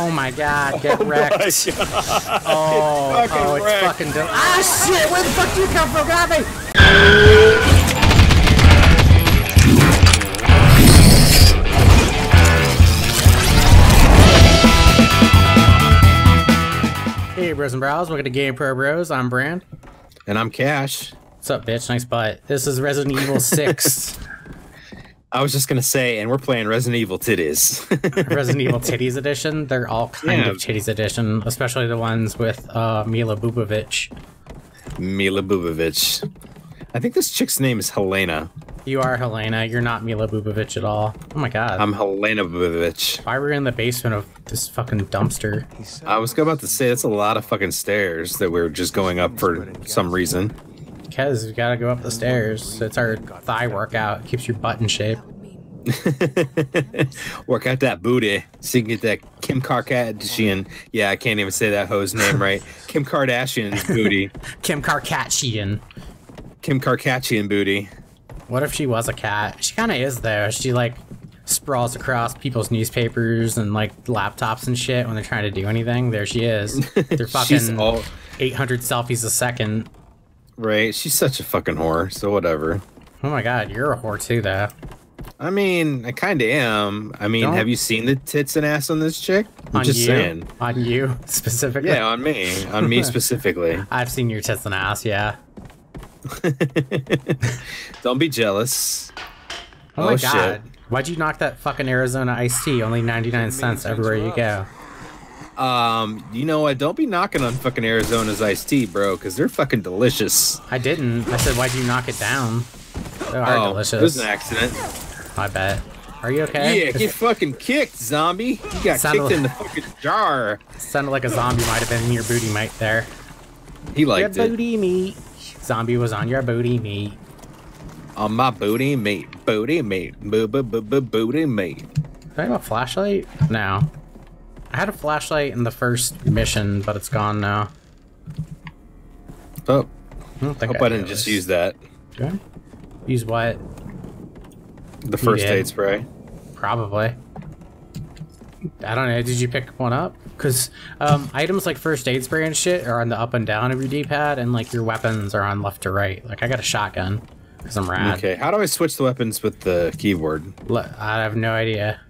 Oh my god, get wrecked. Oh, it's fucking dope. Ah, shit, where the fuck do you come from? Grab me! Hey, bros and brows, welcome to Game Pro Bros. I'm Brand. And I'm Cash. What's up, bitch? Nice butt. This is Resident Evil 6. I was just going to say, and we're playing Resident Evil Titties. Resident Evil Titties Edition. They're all kind of Titties Edition, especially the ones with Milla Jovovich. Milla Jovovich. I think this chick's name is Helena. You are Helena. You're not Milla Jovovich at all. Oh my god. I'm Helena Jovovich. Why were we in the basement of this fucking dumpster? I was about to say, that's a lot of fucking stairs that we're just going up for some reason. Because we gotta go up the stairs. It's our thigh workout. It keeps your butt in shape. Work out that booty so you can get that Kim Kardashian. Yeah, I can't even say that hoe's name right. Kim Kardashian's booty. Kim Kardashian. Kim Kardashian booty. What if she was a cat? She kind of is though. She like sprawls across people's newspapers and like laptops and shit when they're trying to do anything. There she is. They're fucking 800 selfies a second. Right, she's such a fucking whore, so whatever. Oh my god, you're a whore too, though. I mean, I kinda am. I mean, have you seen the tits and ass on this chick? I'm just saying. On you, specifically? Yeah, on me. On me, specifically. I've seen your tits and ass, yeah. Don't be jealous. Oh my god. Shit. Why'd you knock that fucking Arizona iced tea? Only 99 cents everywhere you go. You know what? Don't be knocking on fucking Arizona's iced tea, bro, because they're fucking delicious. I didn't. I said, why'd you knock it down? They are delicious. It was an accident. I bet. Are you okay? Yeah, get fucking kicked, zombie. You got kicked in the fucking jar. Sounded like a zombie might have been in your booty mate there. He liked it. Your booty meat. Zombie was on your booty meat. On my booty meat. Booty meat. Booty meat. Do I have a flashlight? No. I had a flashlight in the first mission, but it's gone now. Oh. I hope I didn't just use that. Okay. Use what? The first aid spray. Probably. I don't know. Did you pick one up? Because items like first aid spray and shit are on the up and down of your D-pad, and like your weapons are on left to right. Like I got a shotgun because I'm rad. Okay. How do I switch the weapons with the keyboard? I have no idea.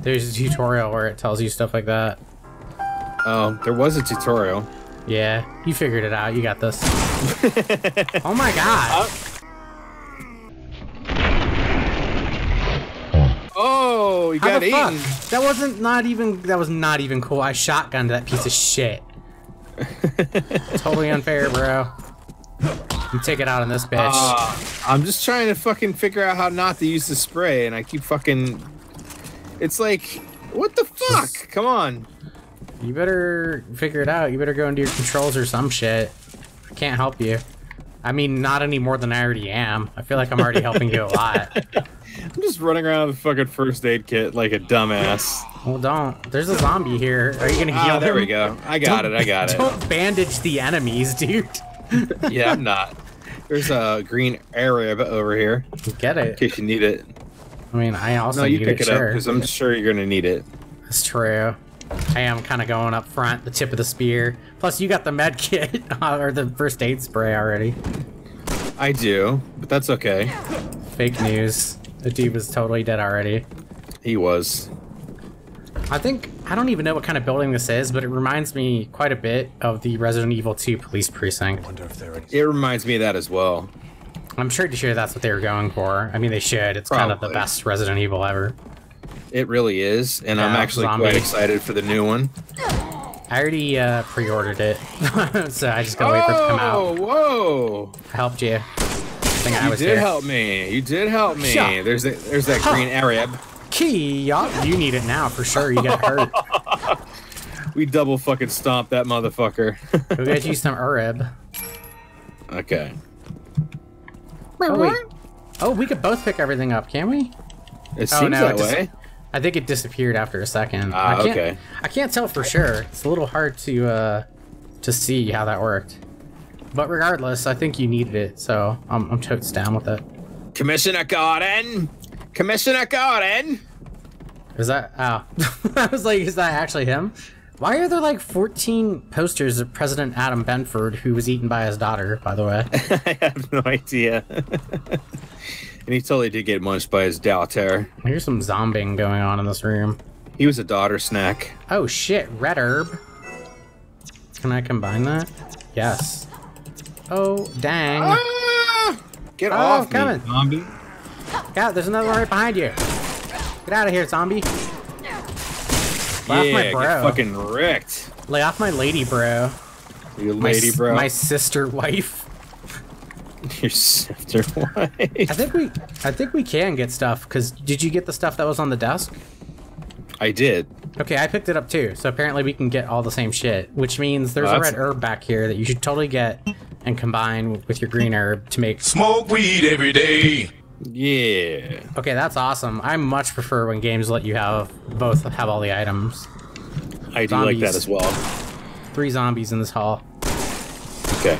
There's a tutorial where it tells you stuff like that. Oh, there was a tutorial. Yeah, you figured it out. You got this. Oh my god. Oh, you got eaten. Fuck? That was not even cool. I shotgunned that piece of shit. Totally unfair, bro. You take it out on this bitch. I'm just trying to fucking figure out how not to use the spray, and I keep fucking... It's like, what the fuck? Come on. You better figure it out. You better go into your controls or some shit. I can't help you. I mean, not any more than I already am. I feel like I'm already helping you a lot. I'm just running around with a fucking first aid kit like a dumbass. Well, don't. There's a zombie here. Are you going to heal him? There we go. I got it. Don't bandage the enemies, dude. Yeah, I'm not. There's a green Arab over here. Get it. In case you need it. I mean, I also need it. No, you pick it up, because I'm sure you're going to need it. That's true. I am kind of going up front, the tip of the spear. Plus, you got the med kit, or the first aid spray already. I do, but that's okay. Fake news. The dude was totally dead already. He was. I don't even know what kind of building this is, but it reminds me quite a bit of the Resident Evil 2 police precinct. I wonder if there is. It reminds me of that as well. I'm pretty sure that's what they were going for. I mean, they should. It's probably kind of the best Resident Evil ever. It really is, and I'm actually quite excited for the new one. I already pre-ordered it, so I just gotta wait for it to come out. Oh, whoa! I helped you. You did help me. Shut. There's that green Arab. You need it now for sure. You got hurt. We double fucking stomped that motherfucker. We got you some Arab. Okay. Oh, wait. Oh, we could both pick everything up, can we? It seems that way. I think it disappeared after a second. I can't tell for sure. It's a little hard to see how that worked. But regardless, I think you needed it, so I'm totes down with it. Commissioner Gordon! Commissioner Gordon! Is that, oh. I was like, is that actually him? Why are there like 14 posters of President Adam Benford, who was eaten by his daughter, by the way? I have no idea. And he totally did get munched by his daughter. Here's some zombing going on in this room. He was a daughter snack. Oh shit, red herb. Can I combine that? Yes. Oh, dang. Ah! Get off me, zombie. Yeah, there's another one right behind you. Get out of here, zombie. Lay off my bro. Get fucking wrecked. Lay off my lady bro. Your lady bro. My sister wife. Your sister wife. I think we can get stuff, cause did you get the stuff that was on the desk? I did. Okay, I picked it up too. So apparently we can get all the same shit, which means there's a red herb back here that you should totally get and combine with your green herb to make smoke weed every day. Yeah. Okay, that's awesome. I much prefer when games let you have both have all the items. I do like that as well. 3 zombies in this hall. Okay.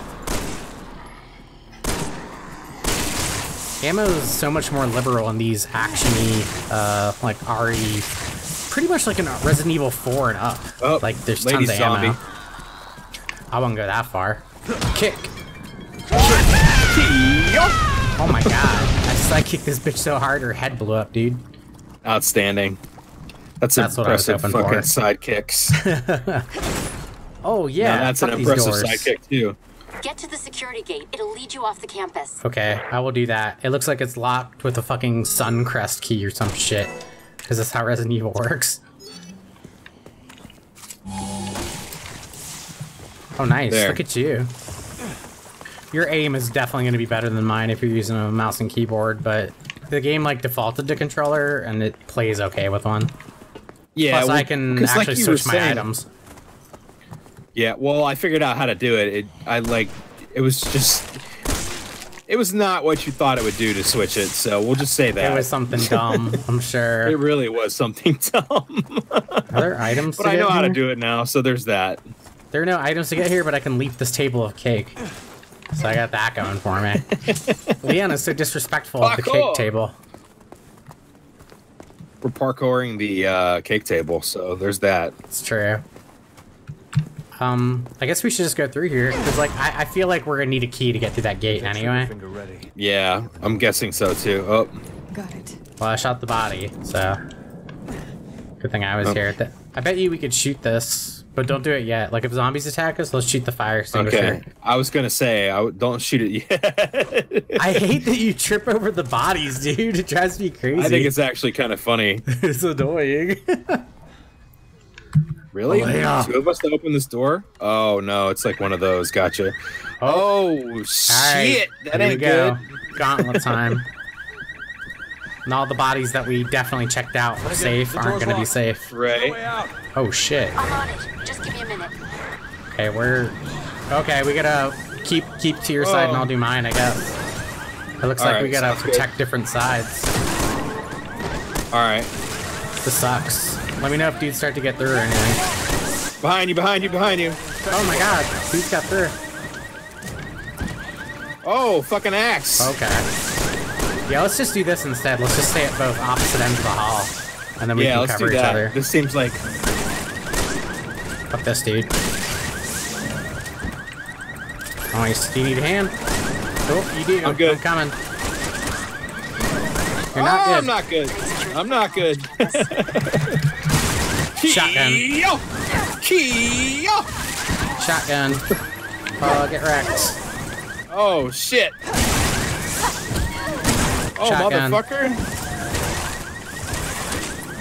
Ammo is so much more liberal in these actiony, like RE, pretty much like in Resident Evil 4 and up. Oh, like there's tons of zombie. Ammo. I wouldn't go that far. Kick. Oh my god. I kicked this bitch so hard her head blew up, dude. Outstanding. That's impressive what I was fucking sidekicks. Oh yeah, no, that's an impressive sidekick too. Get to the security gate. It'll lead you off the campus. Okay, I will do that. It looks like it's locked with a fucking Suncrest key or some shit. Because that's how Resident Evil works. Oh nice, there. Look at you. Your aim is definitely going to be better than mine if you're using a mouse and keyboard, but the game like defaulted to controller and it plays okay with one. Yeah, plus well, I can actually like switch my items. Yeah, well, I figured out how to do it. It was just, it was not what you thought it would do to switch it. So we'll just say that it was something dumb. I'm sure it really was something dumb. Are there items? But I know how to do it now, so there's that. There are no items to get here, but I can leap this table of cake. So I got that going for me. Leon is so disrespectful at the cake table. We're parkouring the cake table, so there's that. It's true. I guess we should just go through here, because like I feel like we're gonna need a key to get through that gate anyway. Yeah, I'm guessing so too. Oh, got it. Well, I shot the body, so good thing I was here. At that, I bet you we could shoot this. But don't do it yet. Like if zombies attack us, let's shoot the fire extinguisher. Okay. I was gonna say, don't shoot it yet. I hate that you trip over the bodies, dude. It drives me crazy. I think it's actually kind of funny. It's annoying. Really? Oh, yeah. Two of us to open this door? Oh no, it's like one of those. Gotcha. Oh shit! Right. That ain't good. Gauntlet time. And all the bodies that we definitely checked out were safe aren't gonna be safe. Right. Oh shit. I'm on it. Just give me a minute. Okay, we gotta keep to your side and I'll do mine, I guess. It looks like we gotta protect different sides. Alright. This sucks. Let me know if dudes start to get through or anything. Behind you, behind you, behind you. Oh my god, dudes got through. Oh, fucking axe. Okay. Yeah, let's just do this instead. Let's just stay at both opposite ends of the hall, and then we can cover each other. This seems like... Fuck this, dude. Nice. Do you need a hand? Oh, you do. I'm good. I'm coming. You're not good. I'm not good. I'm not good. Shotgun. Shotgun. Oh, get wrecked. Oh, shit. Oh, shotgun. Motherfucker!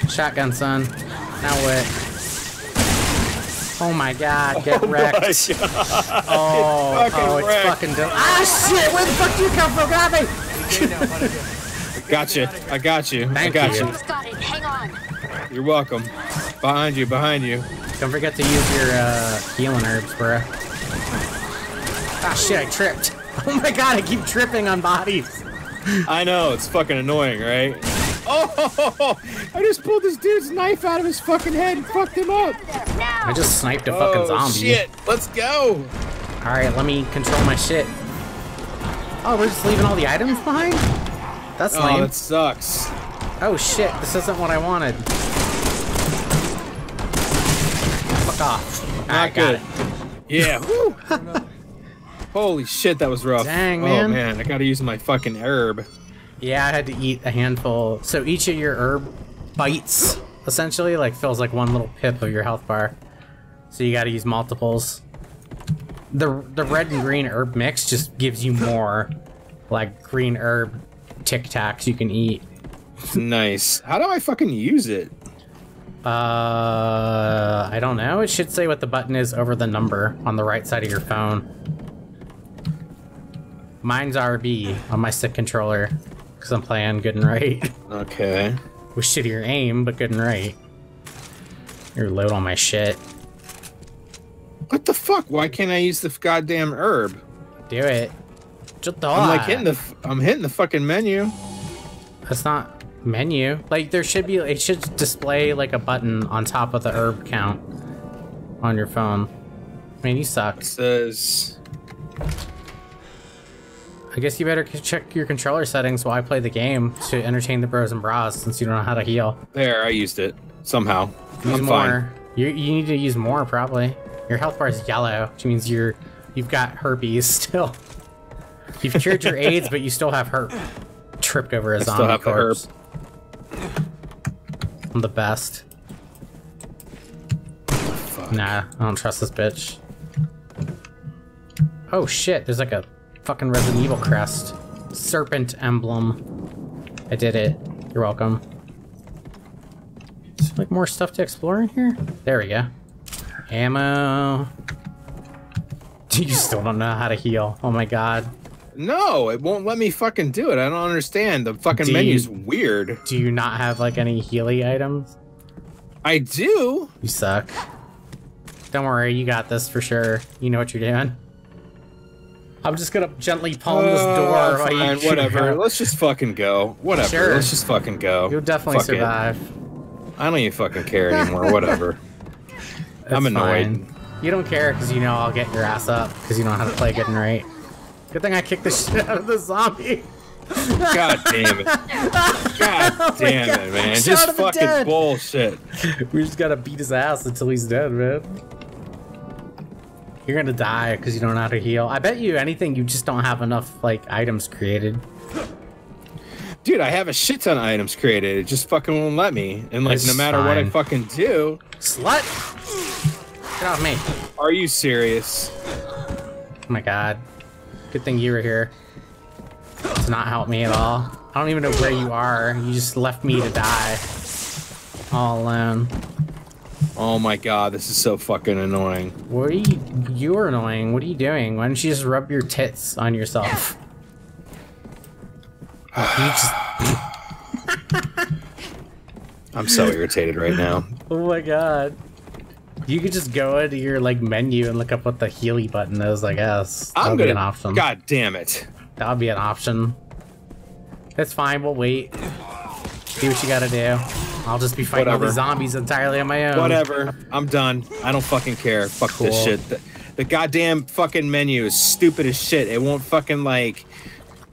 Shotgun, son. Now what? Oh my god, get wrecked. My god. Oh, it's fucking wrecked. It's fucking dope. Ah, shit! Where the fuck do you come from? Grab me! Gotcha. I got you. I got you. Hang on. You're welcome. Behind you, behind you. Don't forget to use your healing herbs, bro. Ah, shit, I tripped. Oh my god, I keep tripping on bodies. I know, it's fucking annoying, right? Oh! I just pulled this dude's knife out of his fucking head and fucked him up! I just sniped a fucking zombie. Shit, let's go! Alright, let me control my shit. Oh, we're just leaving all the items behind? That's lame. Oh, that sucks. Oh shit, this isn't what I wanted. fuck off. Not good. Yeah. Holy shit, that was rough. Dang, man. Oh, man, I gotta use my fucking herb. Yeah, I had to eat a handful. So each of your herb bites, essentially, like, fills, like, one little pip of your health bar. So you gotta use multiples. The red and green herb mix just gives you more, like, green herb Tic Tacs you can eat. Nice. How do I fucking use it? I don't know. It should say what the button is over the number on the right side of your phone. Mine's RB on my stick controller, because I'm playing good and right. Okay. With shittier aim, but good and right. You're low on my shit. What the fuck? Why can't I use the goddamn herb? Do it. I'm like hitting the. I'm hitting the fucking menu. That's not menu. Like there should be. It should display like a button on top of the herb count on your phone. I mean, you suck. It says. I guess you better check your controller settings while I play the game to entertain the bros and bras, since you don't know how to heal. There, I used it somehow. Use more. You need to use more probably. Your health bar is yellow, which means you've got herpes still. You've cured your AIDS, but you still have herp. Tripped over a zombie corpse. I'm the best. Fuck. Nah, I don't trust this bitch. Oh shit, there's like a fucking Resident Evil crest. Serpent emblem. I did it. You're welcome. Is there like more stuff to explore in here? There we go. Ammo. You still don't know how to heal. Oh my god. No, it won't let me fucking do it. I don't understand. The fucking menu's weird. Do you not have like any healy items? I do. You suck. Don't worry, you got this for sure. You know what you're doing. I'm just gonna gently palm this door. Fine, whatever. Let's just fucking go. Whatever. Sure. Let's just fucking go. You'll definitely survive. It. I don't even fucking care anymore. Whatever. That's I'm annoyed. Fine. You don't care because you know I'll get your ass up because you know how to play good and right. Good thing I kicked the shit out of the zombie. God damn it. God damn it, man. Just fucking bullshit. We just gotta beat his ass until he's dead, man. You're gonna die because you don't know how to heal. I bet you anything, you just don't have enough, like, items created. Dude, I have a shit ton of items created. It just fucking won't let me. And, like, no matter what I fucking do... Slut! Get off me. Are you serious? Oh my god. Good thing you were here. It's not helped me at all. I don't even know where you are. You just left me to die. All alone. Oh my god, this is so fucking annoying. What are you... You're annoying. What are you doing? Why don't you just rub your tits on yourself? You just... I'm so irritated right now. Oh my god. You could just go into your like menu and look up what the Healy button is, I guess. That'll be an option. God damn it. That'll be an option. That's fine, we'll wait. Do what you gotta do. I'll just be fighting all these zombies entirely on my own. Whatever. I'm done. I don't fucking care. Fuck this shit. The goddamn fucking menu is stupid as shit. It won't fucking like...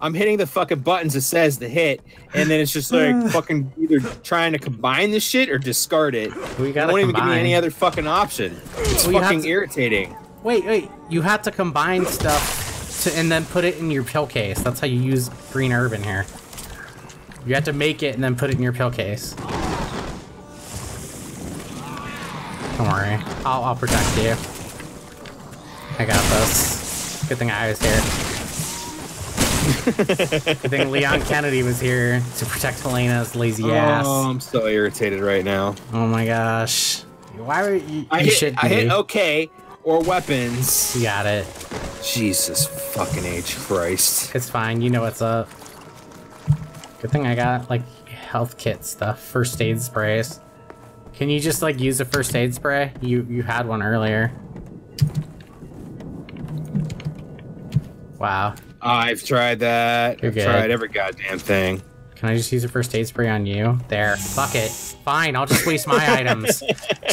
I'm hitting the fucking buttons it says to hit, and then it's just like fucking either trying to combine this shit or discard it. We gotta won't even give me any other fucking option. It's fucking irritating. Wait. You have to combine stuff and then put it in your pill case. That's how you use green herb in here. You have to make it and then put it in your pill case. Don't worry. I'll protect you. I got this. Good thing I was here. Good thing Leon Kennedy was here to protect Helena's lazy ass. Oh, I'm so irritated right now. Oh my gosh. Why were you... I hit okay or weapons. You got it. Jesus fucking H Christ. It's fine. You know what's up. Good thing I got, like, health kit stuff. First aid sprays. Can you just, like, use a first aid spray? You had one earlier. Wow. I've tried that. You're good. Tried every goddamn thing. Can I just use a first aid spray on you? There. Fuck it. Fine, I'll just waste my items.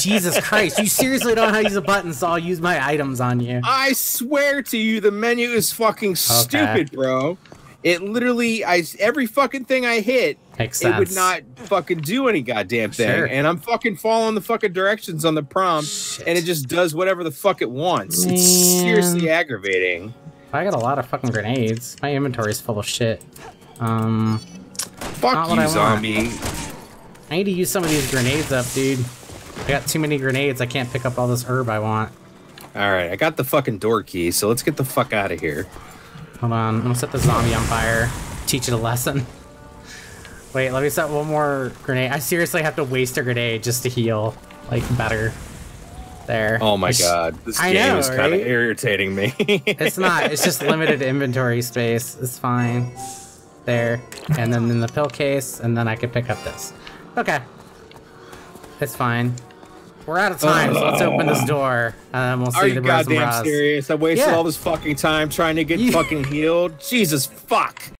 Jesus Christ, you seriously don't know how to use a button, so I'll use my items on you. I swear to you, the menu is fucking stupid, bro. It literally, every fucking thing I hit, Makes sense. It would not fucking do any goddamn thing. Sure. And I'm fucking following the fucking directions on the prompt, and it just does whatever the fuck it wants. Man. It's seriously aggravating. I got a lot of fucking grenades. My inventory's full of shit. Fuck you, zombie. I need to use some of these grenades up, dude. I got too many grenades. I can't pick up all this herb I want. Alright, I got the fucking door key, so let's get the fuck out of here. Hold on, I'm gonna set the zombie on fire. Teach it a lesson. Wait, let me set one more grenade. I seriously have to waste a grenade just to heal, like, better. There. Oh my god, this game is kind of irritating me. It's not, it's just limited inventory space. It's fine. There. And then in the pill case, and then I can pick up this. Okay. It's fine. We're out of time, so let's open this door, and we'll see the bros and bras. Are you goddamn serious? I wasted all this fucking time trying to get fucking healed. Jesus fuck.